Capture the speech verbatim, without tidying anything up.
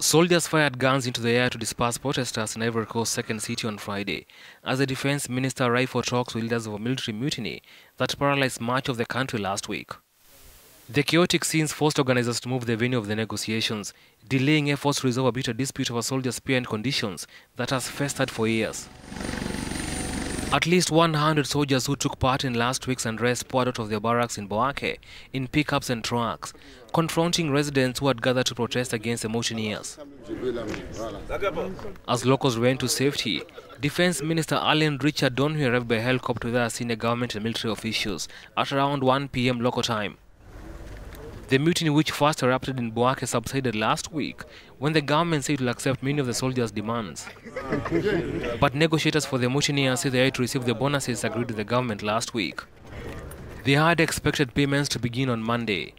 Soldiers fired guns into the air to disperse protesters in Ivory Coast's second city on Friday, as the defense minister rallied for talks with leaders of a military mutiny that paralyzed much of the country last week. The chaotic scenes forced organizers to move the venue of the negotiations, delaying efforts to resolve a bitter dispute over soldiers' pay and conditions that has festered for years. At least one hundred soldiers who took part in last week's unrest poured out of their barracks in Bouake in pickups and trucks, confronting residents who had gathered to protest against the mutineers. As locals ran to safety, Defense Minister Alan Richard Donhue arrived by helicopter with other senior government and military officials at around one p m local time. The mutiny, which first erupted in Bouake, subsided last week when the government said it will accept many of the soldiers' demands. But negotiators for the mutineers say they had to receive the bonuses agreed with the government last week. They had expected payments to begin on Monday.